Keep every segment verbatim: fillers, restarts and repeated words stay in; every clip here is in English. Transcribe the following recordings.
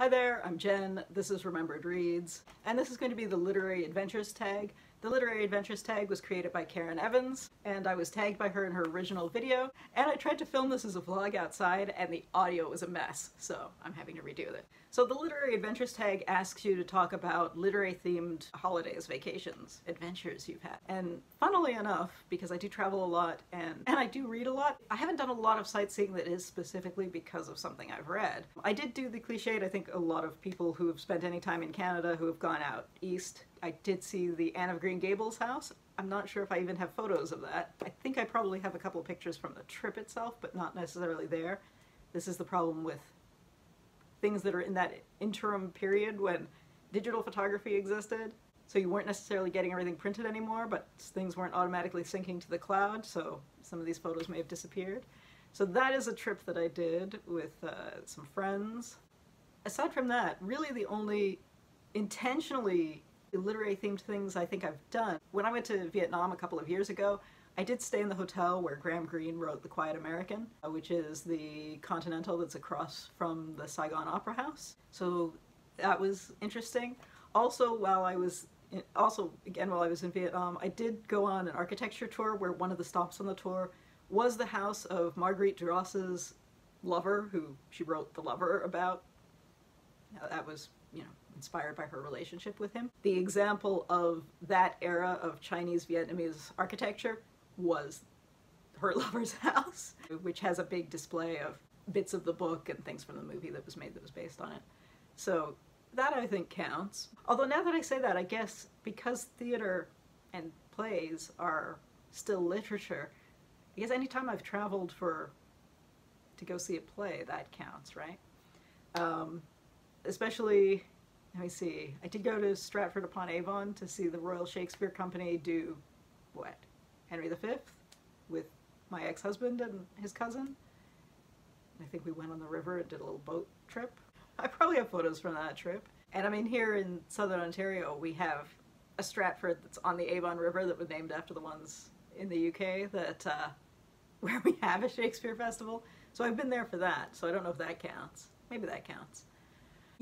Hi there, I'm Jen, this is Remembered Reads, and this is going to be the Literary Adventures tag. The Literary Adventures tag was created by Karen Evans, and I was tagged by her in her original video, and I tried to film this as a vlog outside, and the audio was a mess, so I'm having to redo it. So the Literary Adventures tag asks you to talk about literary-themed holidays, vacations, adventures you've had. And funnily enough, because I do travel a lot, and, and I do read a lot, I haven't done a lot of sightseeing that is specifically because of something I've read. I did do the cliched, I think, a lot of people who have spent any time in Canada who have gone out east. I did see the Anne of Green Gables house. I'm not sure if I even have photos of that. I think I probably have a couple of pictures from the trip itself, but not necessarily there. This is the problem with things that are in that interim period when digital photography existed. So you weren't necessarily getting everything printed anymore, but things weren't automatically syncing to the cloud, so some of these photos may have disappeared. So that is a trip that I did with uh, some friends. Aside from that, really the only intentionally literary themed things I think I've done. When I went to Vietnam a couple of years ago, I did stay in the hotel where Graham Greene wrote The Quiet American, which is the Continental that's across from the Saigon Opera House. So that was interesting. Also, while I was in, also again while I was in Vietnam, I did go on an architecture tour where one of the stops on the tour was the house of Marguerite Duros's lover, who she wrote The Lover about. Now, that was, you know, inspired by her relationship with him. The example of that era of Chinese Vietnamese architecture was her lover's house, which has a big display of bits of the book and things from the movie that was made that was based on it. So that I think counts. Although now that I say that, I guess because theater and plays are still literature, I guess anytime I've traveled for to go see a play, that counts, right? Um, Especially, let me see, I did go to Stratford-upon-Avon to see the Royal Shakespeare Company do, what, Henry the Fifth with my ex-husband and his cousin. I think we went on the river and did a little boat trip. I probably have photos from that trip. And I mean, here in southern Ontario, we have a Stratford that's on the Avon River that was named after the ones in the U K that, uh, where we have a Shakespeare Festival. So I've been there for that, so I don't know if that counts. Maybe that counts.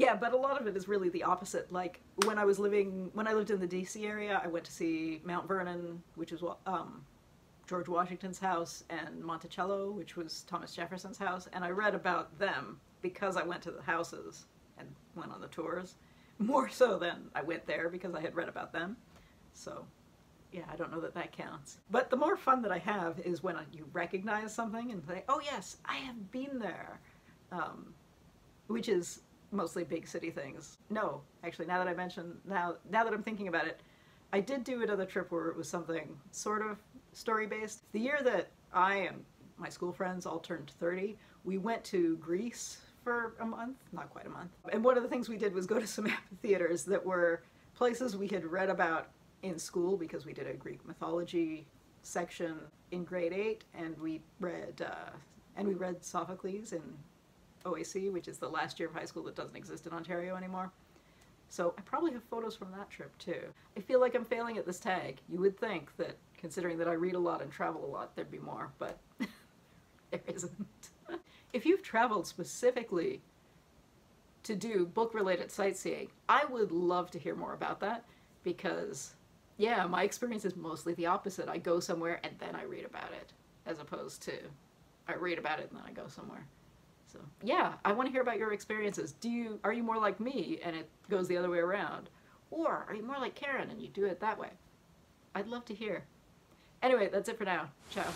Yeah, but a lot of it is really the opposite. Like when I was living, when I lived in the D C area, I went to see Mount Vernon, which is um, George Washington's house, and Monticello, which was Thomas Jefferson's house, and I read about them because I went to the houses and went on the tours, more so than I went there because I had read about them. So yeah, I don't know that that counts. But the more fun that I have is when you recognize something and say, oh yes, I have been there, um, which is mostly big city things. No, actually, now that I mentioned, now now that I'm thinking about it, I did do another trip where it was something sort of story-based. The year that I and my school friends all turned thirty, we went to Greece for a month, not quite a month, and one of the things we did was go to some amphitheaters that were places we had read about in school because we did a Greek mythology section in grade eight, and we read, uh, and we read Sophocles in O A C, which is the last year of high school that doesn't exist in Ontario anymore. So I probably have photos from that trip too. I feel like I'm failing at this tag. You would think that, considering that I read a lot and travel a lot, there'd be more, but there isn't. If you've traveled specifically to do book-related sightseeing, I would love to hear more about that because, yeah, my experience is mostly the opposite. I go somewhere and then I read about it, as opposed to I read about it and then I go somewhere. So yeah, I want to hear about your experiences. Do you, are you more like me and it goes the other way around? Or are you more like Karen and you do it that way? I'd love to hear. Anyway, that's it for now. Ciao.